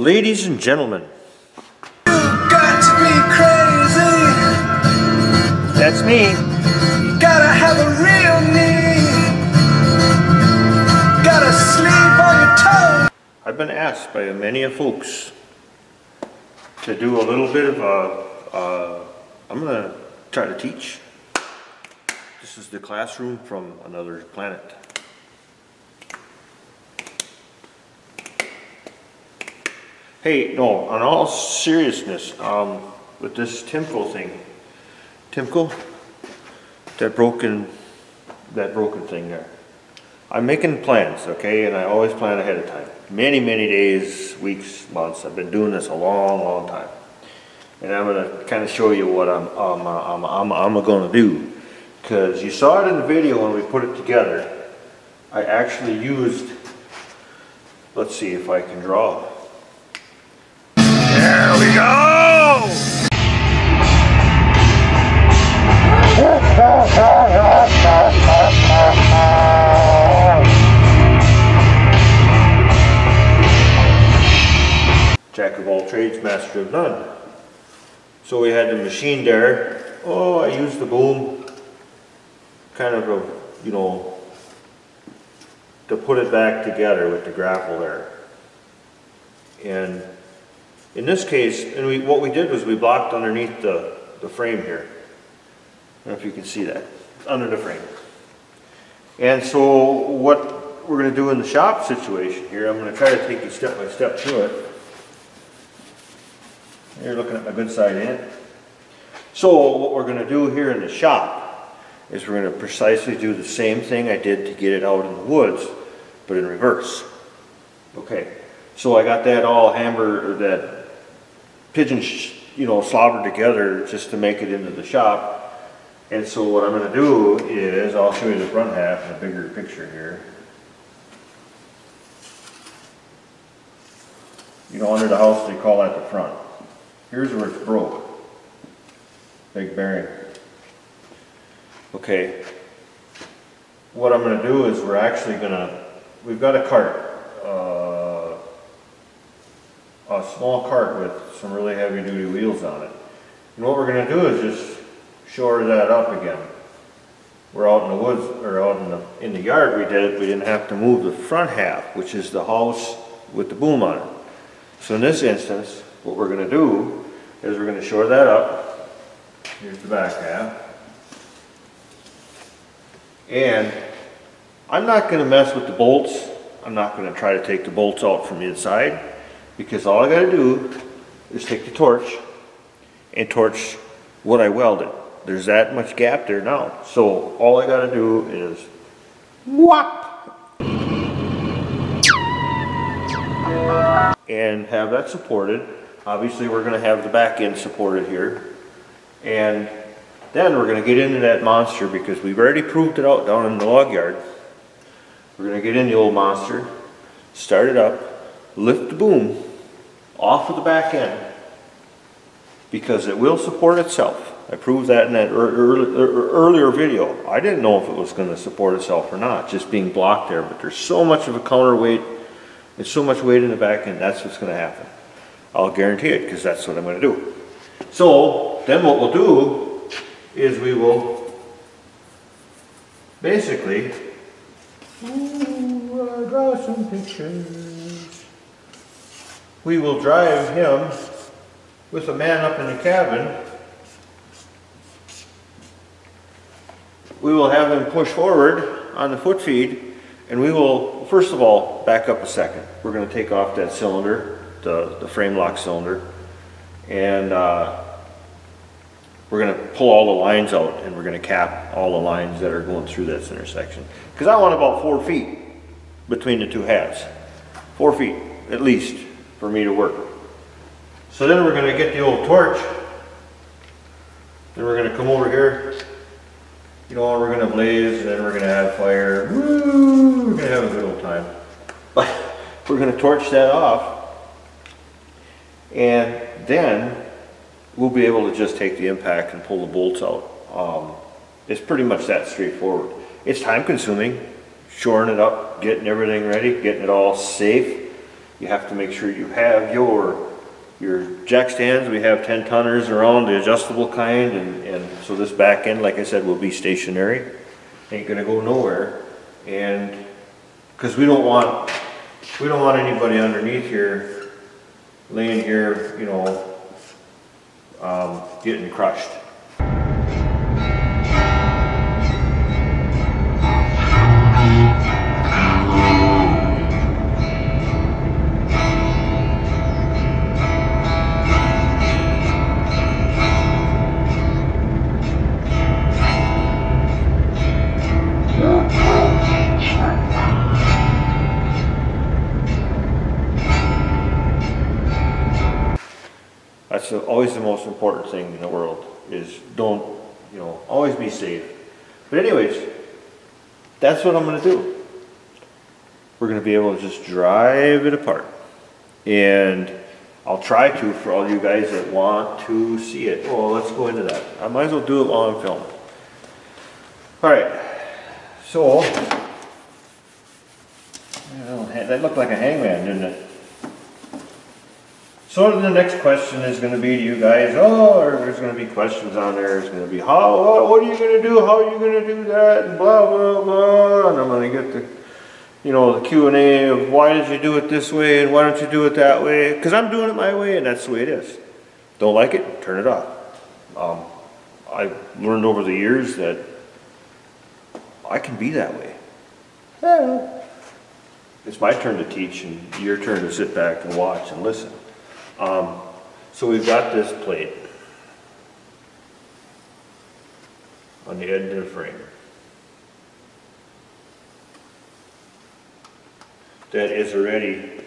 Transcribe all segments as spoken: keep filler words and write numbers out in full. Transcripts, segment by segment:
Ladies and gentlemen, you got to be crazy. That's me. You gotta have a real need. Gotta sleep on your toes. I've been asked by many of folks to do a little bit of a, uh, I'm gonna try to teach. This is the classroom from another planet. Hey, no, on all seriousness, um, with this Timbco thing, Timbco, that broken, that broken thing there. I'm making plans, okay, and I always plan ahead of time. Many, many days, weeks, months. I've been doing this a long, long time, and I'm gonna kind of show you what I'm, um, I'm, I'm, I'm gonna do, because you saw it in the video when we put it together. I actually used. Let's see if I can draw. There we go! Jack of all trades, master of none. So we had the machine there. Oh, I used the boom, kind of a, you know, to put it back together with the grapple there. And in this case, and we, what we did was we blocked underneath the, the frame here. I don't know if you can see that, under the frame. And so what we're going to do in the shop situation here, I'm going to try to take you step by step through it. You're looking at my good side end. So what we're going to do here in the shop is we're going to precisely do the same thing I did to get it out in the woods, but in reverse. Okay, so I got that all hammered, or that pigeon, you know, slobbered together just to make it into the shop. And so what I'm going to do is, I'll show you the front half in a bigger picture here. You know, under the house they call that the front. Here's where it's broke. Big bearing. Okay. What I'm going to do is we're actually going to, we've got a cart. Uh, a small cart with some really heavy duty wheels on it. And what we're going to do is just shore that up again. We're out in the woods, or out in the, in the yard we did it, we didn't have to move the front half, which is the house with the boom on it. So in this instance, what we're going to do is we're going to shore that up. Here's the back half. And I'm not going to mess with the bolts. I'm not going to try to take the bolts out from the inside, because all I got to do is take the torch and torch what I welded. There's that much gap there now. So all I got to do is whop and have that supported. Obviously we're going to have the back end supported here. And then we're going to get into that monster, because we've already proved it out down in the log yard. We're going to get in the old monster, start it up, lift the boom off of the back end, because it will support itself. I proved that in that early, earlier video. I didn't know if it was going to support itself or not, just being blocked there, but there's so much of a counterweight, there's so much weight in the back end, that's what's going to happen. I'll guarantee it, because that's what I'm going to do. So then what we'll do is we will basically, ooh, I'll draw some pictures. We will drive him with a man up in the cabin. We will have him push forward on the foot feed, and we will, first of all, back up a second. We're going to take off that cylinder, the, the frame lock cylinder, and uh, we're going to pull all the lines out, and we're going to cap all the lines that are going through this intersection. Because I want about four feet between the two halves. Four feet, at least, for me to work. So then we're going to get the old torch, then we're going to come over here, you know, we're going to blaze, and then we're going to have fire. Woo! We're going to have a good old time. But we're going to torch that off, and then we'll be able to just take the impact and pull the bolts out. Um, it's pretty much that straightforward. It's time consuming, shoring it up, getting everything ready, getting it all safe, you have to make sure you have your your jack stands. We have ten tonners around, the adjustable kind, and, and so this back end, like I said, will be stationary. Ain't gonna go nowhere, and because we don't want we don't want anybody underneath here laying here, you know, um, getting crushed. That's always the most important thing in the world, is don't, you know, always be safe. But anyways, that's what I'm going to do. We're going to be able to just drive it apart. And I'll try to, for all you guys that want to see it. Well, let's go into that. I might as well do it while I'm filming. Alright, so, that looked like a hangman, didn't it? So the next question is going to be to you guys, oh, or there's going to be questions on there, it's going to be, how, what are you going to do, how are you going to do that, and blah, blah, blah, and I'm going to get the, you know, the Q and A of why did you do it this way, and why don't you do it that way, because I'm doing it my way, and that's the way it is. Don't like it, turn it off. Um, I've learned over the years that I can be that way. Yeah. It's my turn to teach, and your turn to sit back and watch and listen. Um, so we've got this plate on the end of the frame. That is already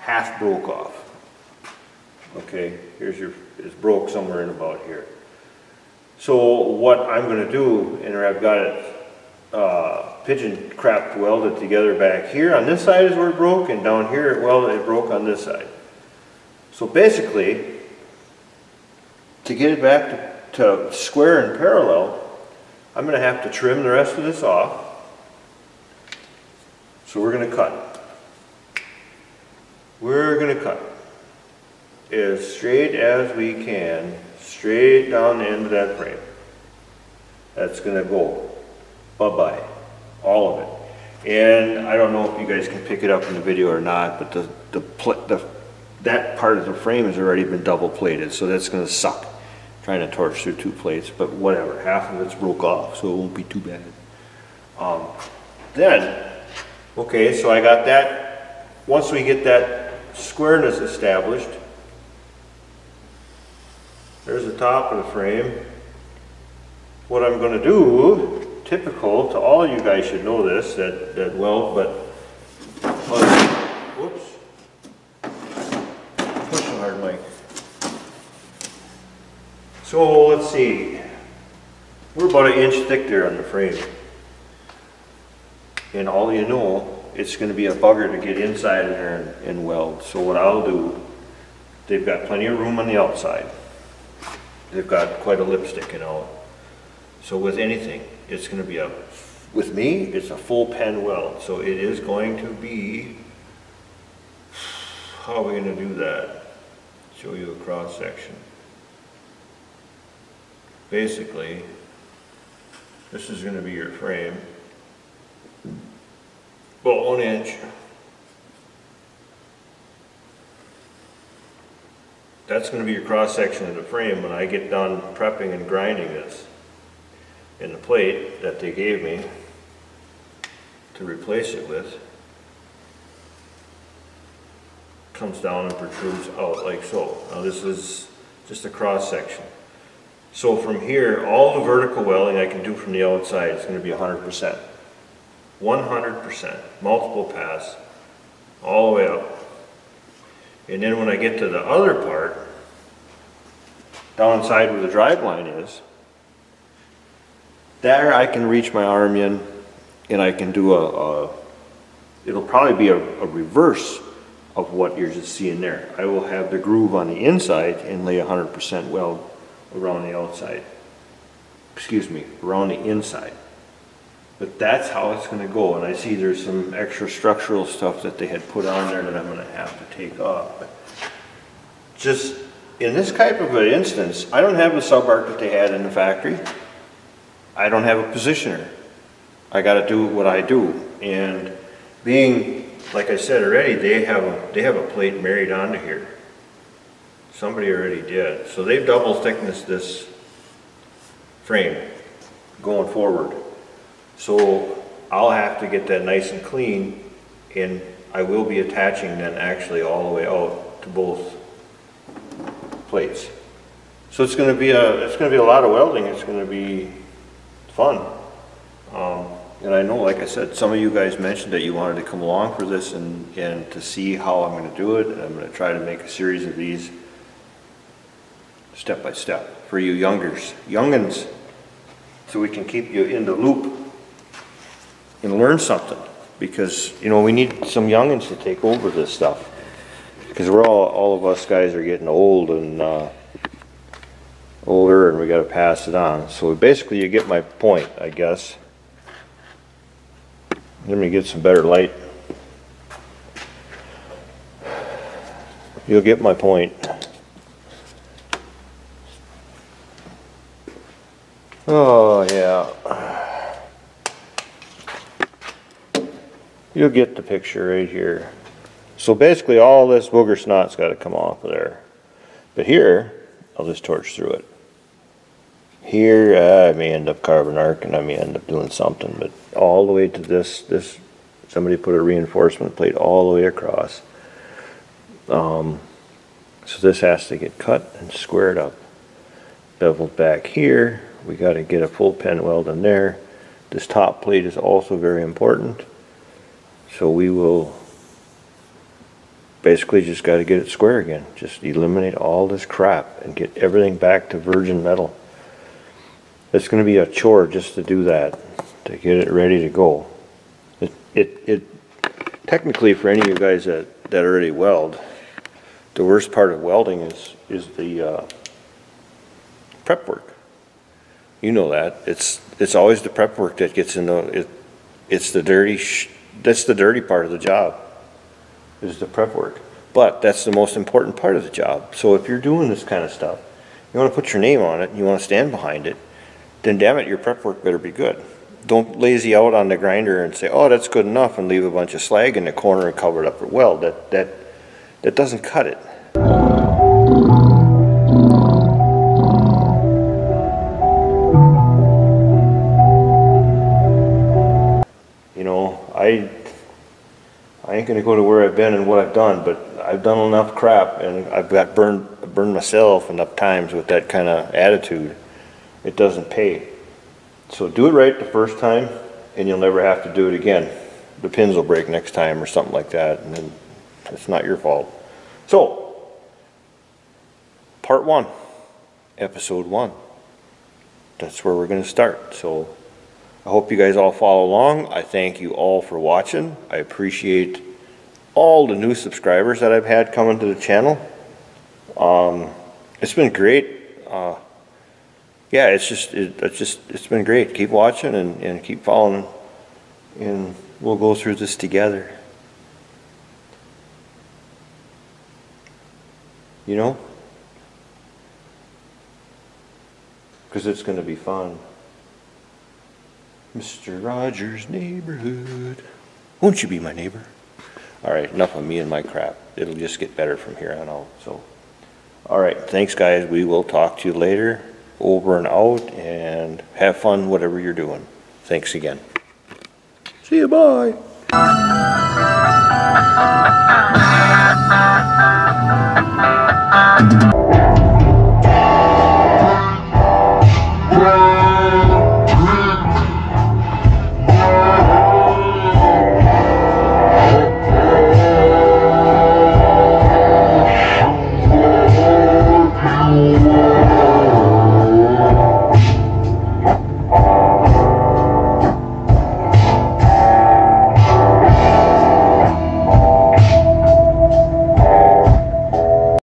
half broke off. Okay, here's your, it's broke somewhere in about here. So what I'm going to do, and I've got it uh, pigeon crap welded together back here. On this side is where it broke, and down here it welded, it broke on this side. So basically, to get it back to, to square and parallel, I'm going to have to trim the rest of this off. So we're going to cut. We're going to cut as straight as we can, straight down the end of that frame. That's going to go bye-bye, all of it. And I don't know if you guys can pick it up in the video or not, but the the, the that part of the frame has already been double plated, so that's going to suck trying to torch through two plates, but whatever, half of it's broke off, so it won't be too bad. Um, then, okay, so I got that. Once we get that squareness established, there's the top of the frame. What I'm going to do, typical to all you guys should know this, that, that well, but whoops. So let's see, we're about an inch thick there on the frame. And all you know, it's going to be a bugger to get inside of there and, and weld. So what I'll do, they've got plenty of room on the outside. They've got quite a lip sticking out. So with anything, it's going to be a, with me, it's a full pen weld. So it is going to be, how are we going to do that? Show you a cross section. Basically, this is going to be your frame, about one inch. That's going to be your cross section of the frame when I get done prepping and grinding this. And the plate that they gave me to replace it with comes down and protrudes out like so. Now this is just a cross section. So from here, all the vertical welding I can do from the outside is going to be one hundred percent. one hundred percent. Multiple pass, all the way up. And then when I get to the other part, down inside where the drive line is, there I can reach my arm in and I can do a, a it'll probably be a, a reverse of what you're just seeing there. I will have the groove on the inside and lay one hundred percent weld around the outside, excuse me, around the inside. But that's how it's going to go. And I see there's some extra structural stuff that they had put on there that I'm going to have to take off. But just in this type of an instance, I don't have a sub arc that they had in the factory. I don't have a positioner. I got to do what I do. And being, like I said already, they have a, they have a plate married onto here. Somebody already did. So they've double thickness this frame going forward. So I'll have to get that nice and clean, and I will be attaching then actually all the way out to both plates. So it's going to be a it's going to be a lot of welding. It's going to be fun. Um, and I know, like I said, some of you guys mentioned that you wanted to come along for this and and to see how I'm going to do it. And I'm going to try to make a series of these step by step for you youngers, youngins, so we can keep you in the loop and learn something, because you know we need some youngins to take over this stuff, because we're all all of us guys are getting old and uh, older, and we got to pass it on. So basically, you get my point, I guess. Let me get some better light. You'll get my point. Oh yeah. You'll get the picture right here. So basically all this booger snot's got to come off of there. But here, I'll just torch through it. Here uh, I may end up carving arc and I may end up doing something, but all the way to this, this somebody put a reinforcement plate all the way across. Um, so this has to get cut and squared up. Beveled back here, we got to get a full pen weld in there. This top plate is also very important. So we will basically just got to get it square again. Just eliminate all this crap and get everything back to virgin metal. It's going to be a chore just to do that, to get it ready to go. It, it, it technically, for any of you guys that, that already weld, the worst part of welding is, is the uh, prep work. You know that. It's, it's always the prep work that gets in the, it, it's the dirty sh That's the dirty part of the job, is the prep work. But that's the most important part of the job. So if you're doing this kind of stuff, you want to put your name on it, and you want to stand behind it, then damn it, your prep work better be good. Don't lazy out on the grinder and say, oh, that's good enough, and leave a bunch of slag in the corner and cover it up with weld. That, that, that doesn't cut it. I, I ain't gonna go to where I've been and what I've done, but I've done enough crap, and I've got burned, burned myself enough times with that kind of attitude. It doesn't pay. So do it right the first time, and you'll never have to do it again. The pins will break next time or something like that, and then it's not your fault. So, part one, episode one. That's where we're gonna start. So. I hope you guys all follow along. I thank you all for watching. I appreciate all the new subscribers that I've had coming to the channel. Um, it's been great. Uh, yeah, it's just, it, it's just, it's been great. Keep watching and, and keep following, and we'll go through this together. You know? Because it's going to be fun. Mister Rogers' neighborhood. Won't you be my neighbor? All right, enough of me and my crap. It'll just get better from here on out. So, all right, thanks, guys. We will talk to you later. Over and out, and have fun whatever you're doing. Thanks again. See you, bye.